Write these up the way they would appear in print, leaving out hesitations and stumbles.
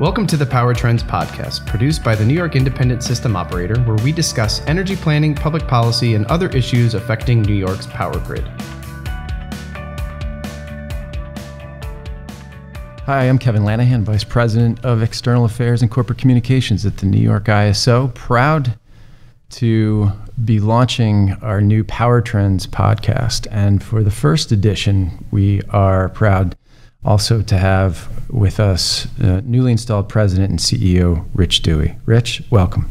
Welcome to the Power Trends Podcast, produced by the New York Independent System Operator, where we discuss energy planning, public policy, and other issues affecting New York's power grid. Hi, I'm Kevin Lanahan, Vice President of External Affairs and Corporate Communications at the New York ISO. Proud to be launching our new Power Trends Podcast. And for the first edition, we are proud also to have with us newly installed President and CEO, Rich Dewey. Rich, welcome.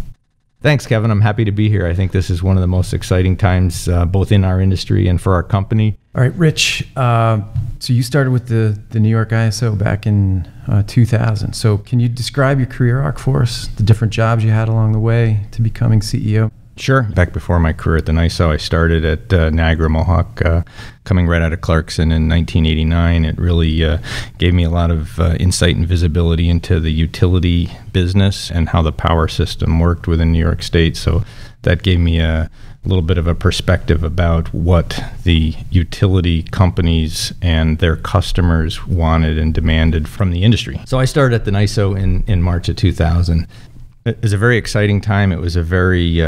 Thanks, Kevin. I'm happy to be here. I think this is one of the most exciting times both in our industry and for our company. All right, Rich, so you started with the New York ISO back in 2000. So can you describe your career arc for us, the different jobs you had along the way to becoming CEO? Sure. Back before my career at the ISO, I started at Niagara Mohawk, coming right out of Clarkson in 1989. It really gave me a lot of insight and visibility into the utility business and how the power system worked within New York State. So that gave me a little bit of a perspective about what the utility companies and their customers wanted and demanded from the industry. So I started at the ISO in March of 2000. It was a very exciting time. It was a very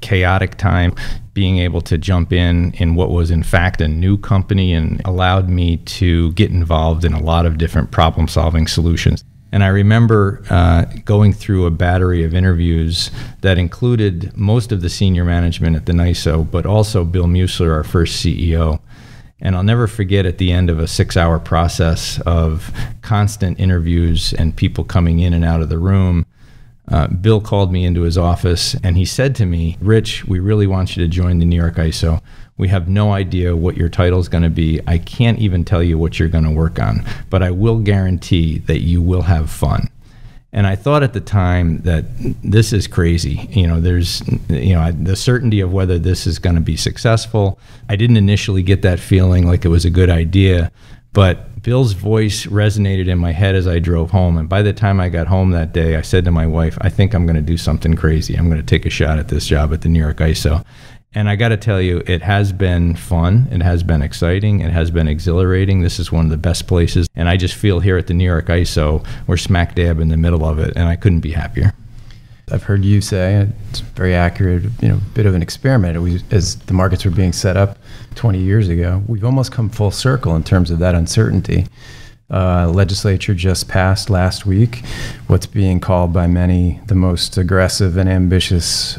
chaotic time. Being able to jump in what was in fact a new company and allowed me to get involved in a lot of different problem-solving solutions. And I remember going through a battery of interviews that included most of the senior management at the ISO, but also Bill Musler, our first CEO. And I'll never forget at the end of a 6-hour process of constant interviews and people coming in and out of the room, Bill called me into his office and he said to me, "Rich, we really want you to join the New York ISO. We have no idea what your title's going to be. I can't even tell you what you're going to work on, but I will guarantee that you will have fun." And I thought at the time that this is crazy. You know, there's, you know, the certainty of whether this is going to be successful. I didn't initially get that feeling like it was a good idea, but Bill's voice resonated in my head as I drove home. And by the time I got home that day, I said to my wife, "I think I'm going to do something crazy. I'm going to take a shot at this job at the New York ISO." And I got to tell you, it has been fun. It has been exciting. It has been exhilarating. This is one of the best places. And I just feel here at the New York ISO, we're smack dab in the middle of it. And I couldn't be happier. I've heard you say, it's very accurate, you know, bit of an experiment. As the markets were being set up 20 years ago, we've almost come full circle in terms of that uncertainty. Legislature just passed last week what's being called by many the most aggressive and ambitious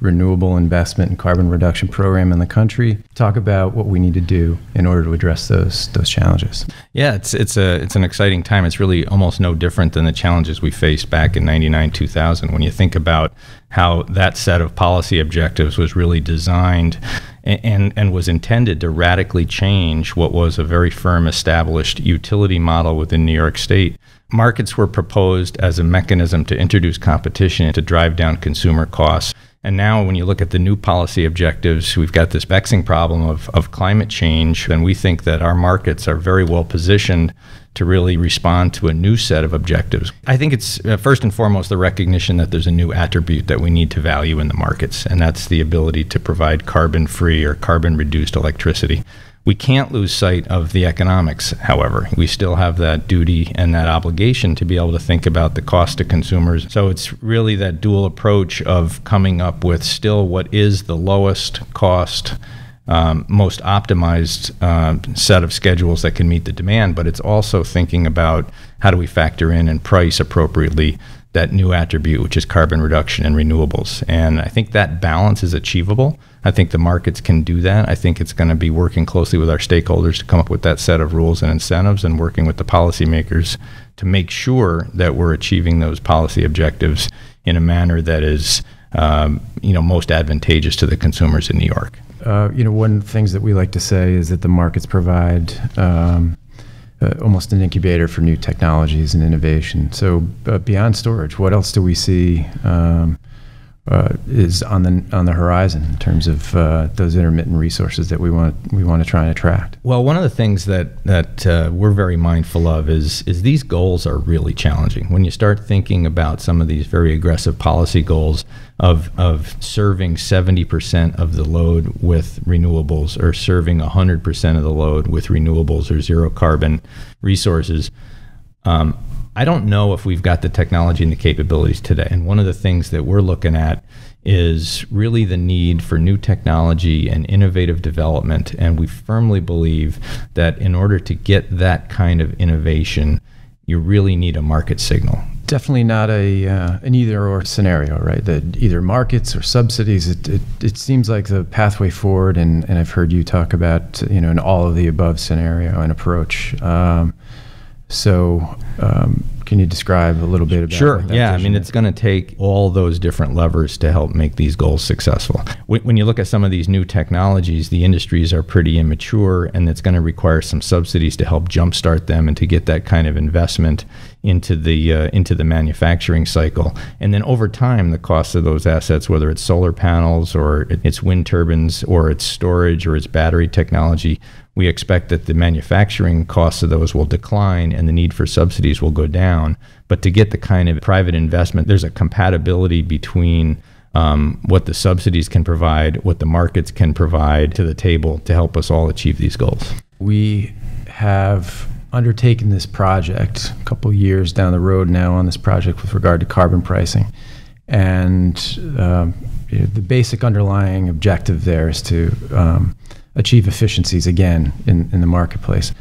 renewable investment and carbon reduction program in the country. Talk about what we need to do in order to address those challenges. Yeah, it's an exciting time. It's really almost no different than the challenges we faced back in 99, 2000 when you think about how that set of policy objectives was really designed and was intended to radically change what was a very firm established utility model within New York State. Markets were proposed as a mechanism to introduce competition and to drive down consumer costs. And now when you look at the new policy objectives, we've got this vexing problem of climate change, and we think that our markets are very well positioned to really respond to a new set of objectives. I think it's first and foremost the recognition that there's a new attribute that we need to value in the markets, and that's the ability to provide carbon-free or carbon-reduced electricity. We can't lose sight of the economics, however. We still have that duty and that obligation to be able to think about the cost to consumers. So it's really that dual approach of coming up with still what is the lowest cost, most optimized set of schedules that can meet the demand, but it's also thinking about how do we factor in and price appropriately that new attribute, which is carbon reduction and renewables. And I think that balance is achievable. I think the markets can do that. I think it's going to be working closely with our stakeholders to come up with that set of rules and incentives and working with the policymakers to make sure that we're achieving those policy objectives in a manner that is you know, most advantageous to the consumers in New York. You know, one of the things that we like to say is that the markets provide almost an incubator for new technologies and innovation. So beyond storage, what else do we see is on the horizon in terms of those intermittent resources that we want to try and attract? Well, one of the things that we're very mindful of is these goals are really challenging. When you start thinking about some of these very aggressive policy goals of serving 70% of the load with renewables or serving 100% of the load with renewables or zero carbon resources, I don't know if we've got the technology and the capabilities today. And one of the things that we're looking at is really the need for new technology and innovative development. And we firmly believe that in order to get that kind of innovation, you really need a market signal. Definitely not a an either-or scenario, right? That either markets or subsidies. It seems like the pathway forward, and I've heard you talk about, you know, an all of the above scenario and approach. Can you describe a little bit about that? Sure, yeah. I mean, it's going to take all those different levers to help make these goals successful. When you look at some of these new technologies, the industries are pretty immature, and it's going to require some subsidies to help jumpstart them and to get that kind of investment into the manufacturing cycle. And then over time, the cost of those assets, whether it's solar panels or it's wind turbines or it's storage or it's battery technology, we expect that the manufacturing costs of those will decline and the need for subsidies will go down. But to get the kind of private investment, there's a compatibility between what the subsidies can provide, what the markets can provide to the table to help us all achieve these goals. We have undertaken this project a couple of years down the road now on this project with regard to carbon pricing. And you know, the basic underlying objective there is to achieve efficiencies again in the marketplace.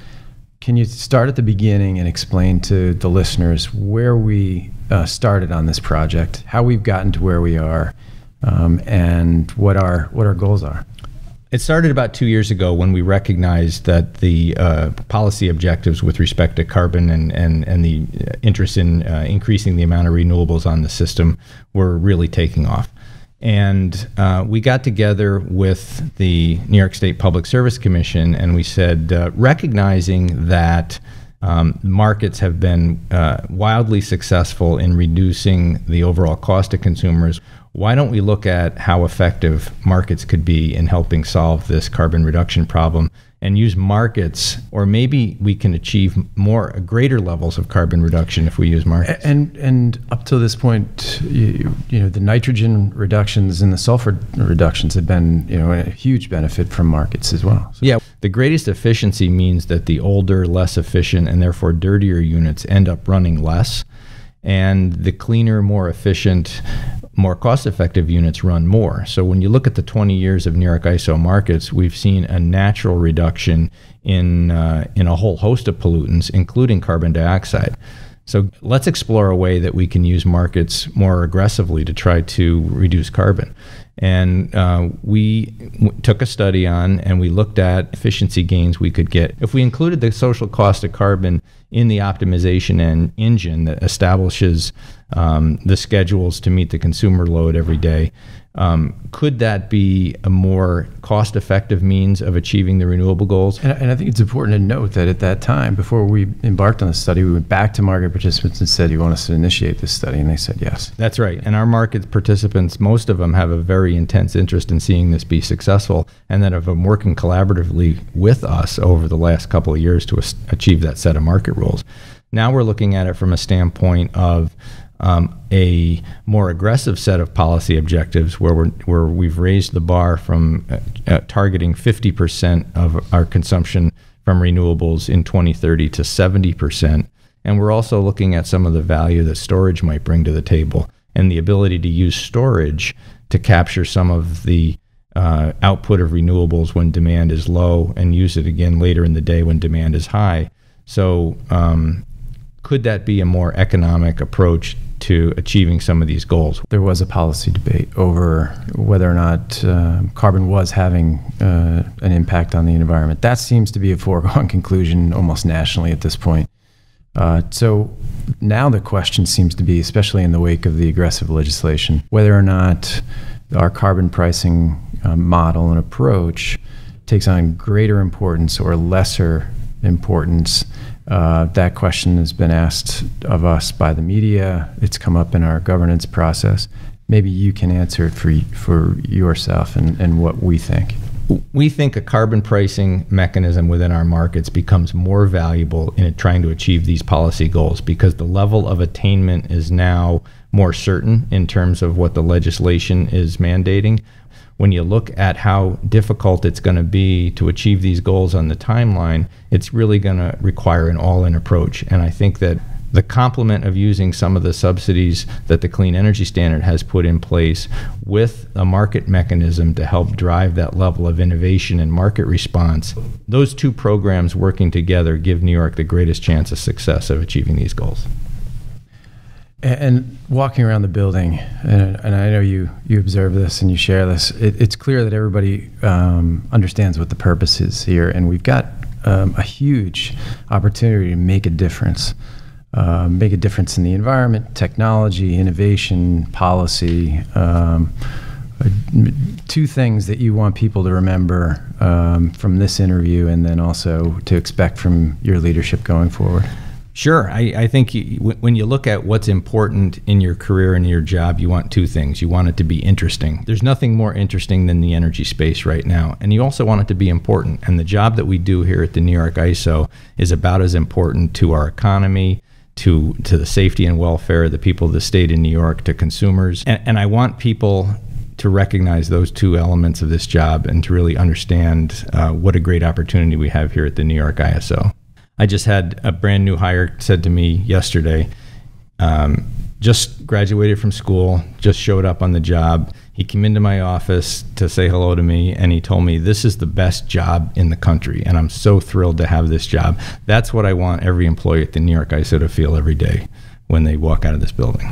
Can you start at the beginning and explain to the listeners where we started on this project, how we've gotten to where we are, and what our goals are? It started about 2 years ago when we recognized that the policy objectives with respect to carbon and the interest in increasing the amount of renewables on the system were really taking off. And we got together with the New York State Public Service Commission, and we said, recognizing that markets have been wildly successful in reducing the overall cost to consumers, why don't we look at how effective markets could be in helping solve this carbon reduction problem and use markets, or maybe we can achieve greater levels of carbon reduction if we use markets. And up to this point, you know, the nitrogen reductions and the sulfur reductions have been, you know, a huge benefit from markets as well. So. Yeah, the greatest efficiency means that the older, less efficient, and therefore dirtier units end up running less, and the cleaner, more efficient, more cost-effective units run more. So when you look at the 20 years of New York ISO markets, we've seen a natural reduction in a whole host of pollutants, including carbon dioxide. So let's explore a way that we can use markets more aggressively to try to reduce carbon. And we took a study on, and we looked at efficiency gains we could get if we included the social cost of carbon in the optimization engine that establishes the schedules to meet the consumer load every day. Could that be a more cost-effective means of achieving the renewable goals? And I think it's important to note that at that time, before we embarked on the study, we went back to market participants and said, "You want us to initiate this study?" And they said yes. That's right. And our market participants, most of them have a very intense interest in seeing this be successful, and that have been working collaboratively with us over the last couple of years to achieve that set of market rules. Now we're looking at it from a standpoint of a more aggressive set of policy objectives where we've raised the bar from targeting 50% of our consumption from renewables in 2030 to 70%. And we're also looking at some of the value that storage might bring to the table and the ability to use storage to capture some of the output of renewables when demand is low and use it again later in the day when demand is high. So could that be a more economic approach to achieving some of these goals? There was a policy debate over whether or not carbon was having an impact on the environment. That seems to be a foregone conclusion almost nationally at this point. So now the question seems to be, especially in the wake of the aggressive legislation, whether or not our carbon pricing model and approach takes on greater importance or lesser importance. That question has been asked of us by the media. It's come up in our governance process. Maybe you can answer it for yourself and what we think. We think a carbon pricing mechanism within our markets becomes more valuable in trying to achieve these policy goals because the level of attainment is now more certain in terms of what the legislation is mandating. When you look at how difficult it's going to be to achieve these goals on the timeline, it's really going to require an all-in approach. And I think that the complement of using some of the subsidies that the Clean Energy Standard has put in place with a market mechanism to help drive that level of innovation and market response, those two programs working together give New York the greatest chance of success of achieving these goals. And walking around the building, and I know you observe this and you share this, it's clear that everybody understands what the purpose is here, and we've got a huge opportunity to make a difference in the environment, technology, innovation, policy. Two things that you want people to remember from this interview, and then also to expect from your leadership going forward. Sure. I think when you look at what's important in your career and your job, you want two things. You want it to be interesting. There's nothing more interesting than the energy space right now. And you also want it to be important. And the job that we do here at the New York ISO is about as important to our economy, to the safety and welfare of the people of the state in New York, to consumers. And I want people to recognize those two elements of this job and to really understand what a great opportunity we have here at the New York ISO. I just had a brand new hire said to me yesterday, just graduated from school, just showed up on the job. He came into my office to say hello to me, and he told me, this is the best job in the country, and I'm so thrilled to have this job. That's what I want every employee at the New York ISO to feel every day when they walk out of this building.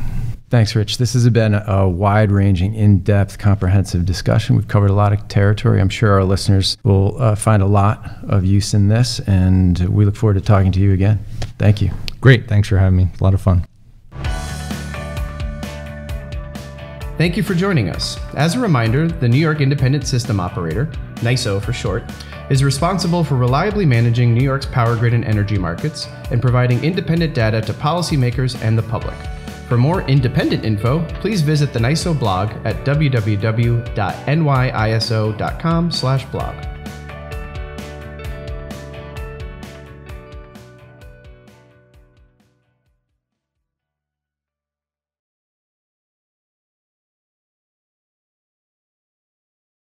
Thanks, Rich. This has been a wide-ranging, in-depth, comprehensive discussion. We've covered a lot of territory. I'm sure our listeners will find a lot of use in this, and we look forward to talking to you again. Thank you. Great. Thanks for having me. A lot of fun. Thank you for joining us. As a reminder, the New York Independent System Operator, NYISO for short, is responsible for reliably managing New York's power grid and energy markets and providing independent data to policymakers and the public. For more independent info, please visit the NYISO blog at www.nyiso.com/blog.